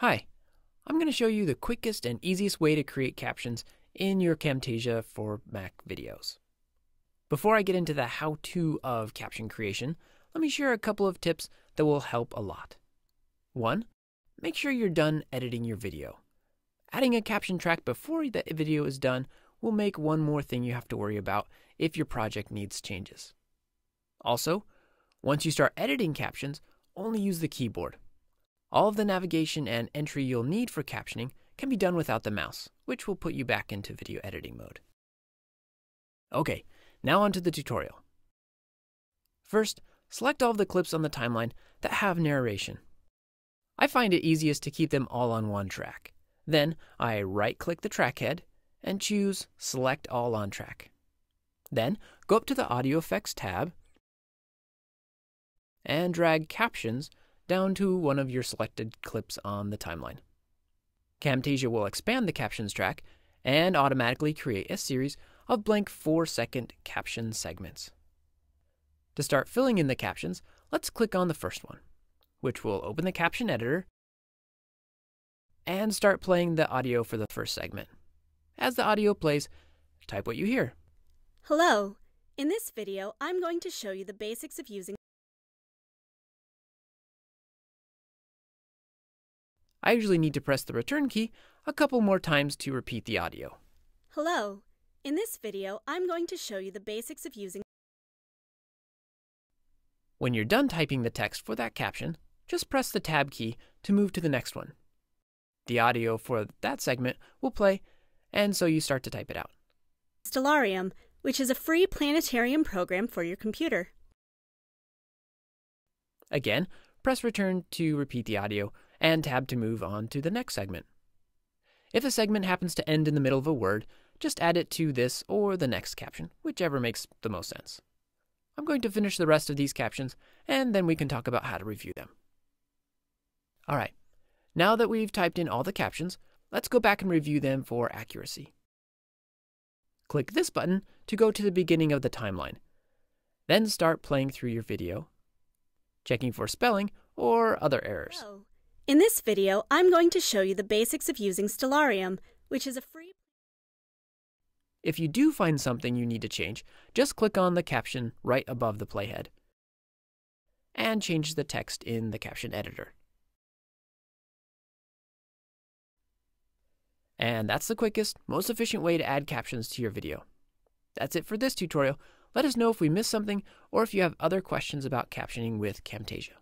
Hi, I'm going to show you the quickest and easiest way to create captions in your Camtasia for Mac videos. Before I get into the how-to of caption creation, let me share a couple of tips that will help a lot. 1. Make sure you're done editing your video. Adding a caption track before the video is done will make one more thing you have to worry about if your project needs changes. Also, once you start editing captions, only use the keyboard. All of the navigation and entry you'll need for captioning can be done without the mouse, which will put you back into video editing mode. Okay, now onto the tutorial. First, select all of the clips on the timeline that have narration. I find it easiest to keep them all on one track. Then I right-click the track head and choose Select All on Track. Then go up to the Audio Effects tab and drag Captions down to one of your selected clips on the timeline. Camtasia will expand the captions track and automatically create a series of blank 4-second caption segments. To start filling in the captions, let's click on the first one, which will open the caption editor and start playing the audio for the first segment. As the audio plays, type what you hear. Hello. In this video, I'm going to show you the basics of using I usually need to press the return key a couple more times to repeat the audio. Hello. In this video, I'm going to show you the basics of using. When you're done typing the text for that caption, just press the tab key to move to the next one. The audio for that segment will play, and so you start to type it out. Stellarium, which is a free planetarium program for your computer. Again, press return to repeat the audio and tab to move on to the next segment. If a segment happens to end in the middle of a word, just add it to this or the next caption, whichever makes the most sense. I'm going to finish the rest of these captions, and then we can talk about how to review them. All right, now that we've typed in all the captions, let's go back and review them for accuracy. Click this button to go to the beginning of the timeline. Then start playing through your video, checking for spelling or other errors. Hello. In this video, I'm going to show you the basics of using Stellarium, which is a free... If you do find something you need to change, just click on the caption right above the playhead and change the text in the caption editor. And that's the quickest, most efficient way to add captions to your video. That's it for this tutorial. Let us know if we missed something or if you have other questions about captioning with Camtasia.